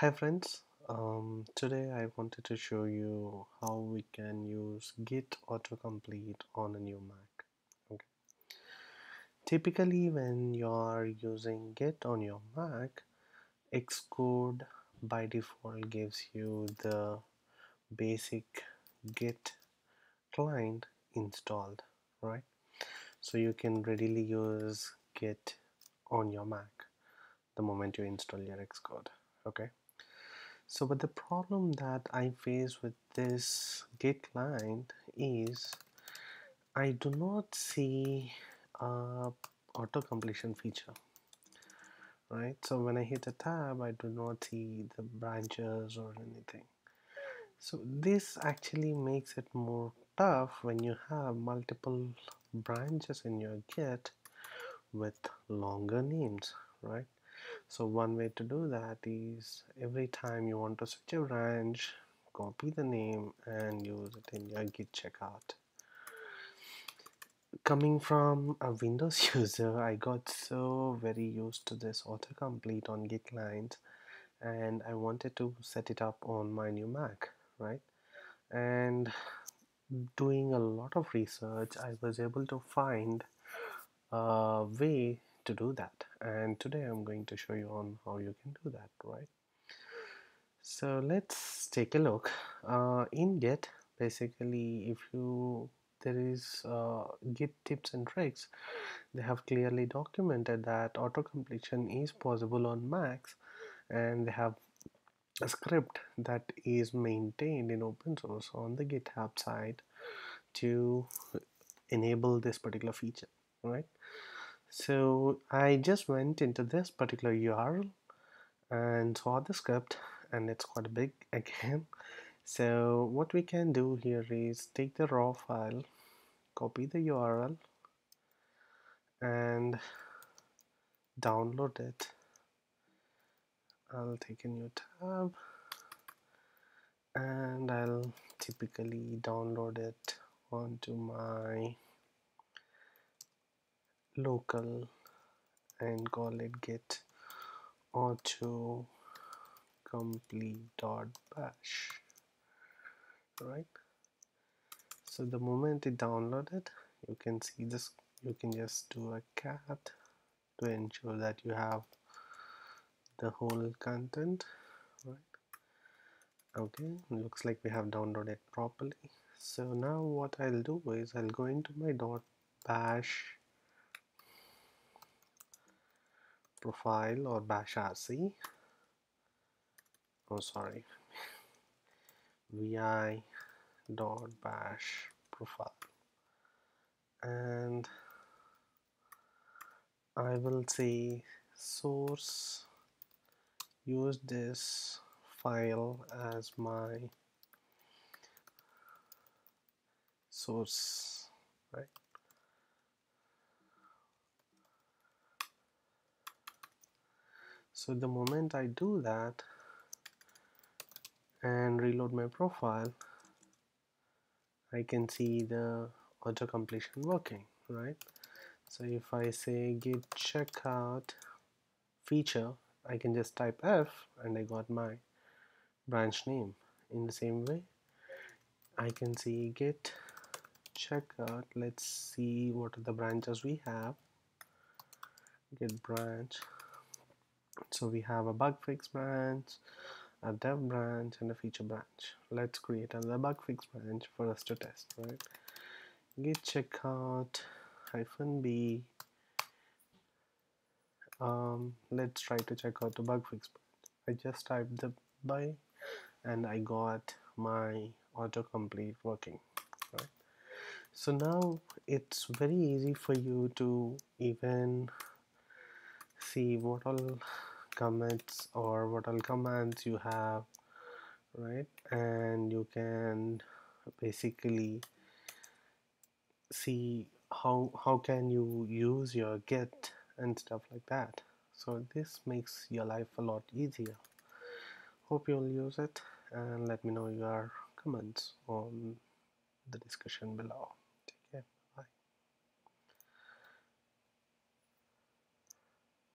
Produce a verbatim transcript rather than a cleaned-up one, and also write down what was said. Hi friends, um, today I wanted to show you how we can use Git autocomplete on a new Mac. Okay. Typically when you're using Git on your Mac, Xcode by default gives you the basic Git client installed, right? So you can readily use Git on your Mac the moment you install your Xcode, okay? So, but the problem that I face with this Git client is I do not see a auto completion feature, right? So when I hit a tab, I do not see the branches or anything. So this actually makes it more tough when you have multiple branches in your Git with longer names, right? So one way to do that is every time you want to switch a branch, copy the name and use it in your Git checkout. Coming from a Windows user, I got so very used to this autocomplete on Git clients, and I wanted to set it up on my new Mac, right? And doing a lot of research, I was able to find a way to do that, and today I'm going to show you on how you can do that, right? So let's take a look. Uh, in Git, basically, if you there is uh, Git tips and tricks, they have clearly documented that autocompletion is possible on Macs, and they have a script that is maintained in open source on the GitHub side to enable this particular feature, right? So I just went into this particular U R L and saw the script, and it's quite big again. So what we can do here is take the raw file, copy the U R L and download it. I'll take a new tab and I'll typically download it onto my local and call it git autocomplete.bash, right? So the moment it downloaded, you can see this, you can just do a cat to ensure that you have the whole content, right? Okay, looks like we have downloaded properly. So now what I'll do is I'll go into my dot bash profile or bash R C, oh sorry, vi dot bash profile, and I will say source, use this file as my source, right? So the moment I do that and reload my profile, I can see the auto completion working, right? So if I say git checkout feature, I can just type F and I got my branch name. In the same way, I can see git checkout. Let's see what are the branches we have. Git branch. So we have a bug fix branch, a dev branch and a feature branch. Let's create another bug fix branch for us to test, right? Git checkout hyphen b. Um, let's try to check out the bug fix branch. I just typed the by and I got my autocomplete working, right? So now it's very easy for you to even see what all commits or what all commands you have, right? And you can basically see how how can you use your Git and stuff like that. So this makes your life a lot easier. Hope you'll use it, and let me know your comments on the discussion below.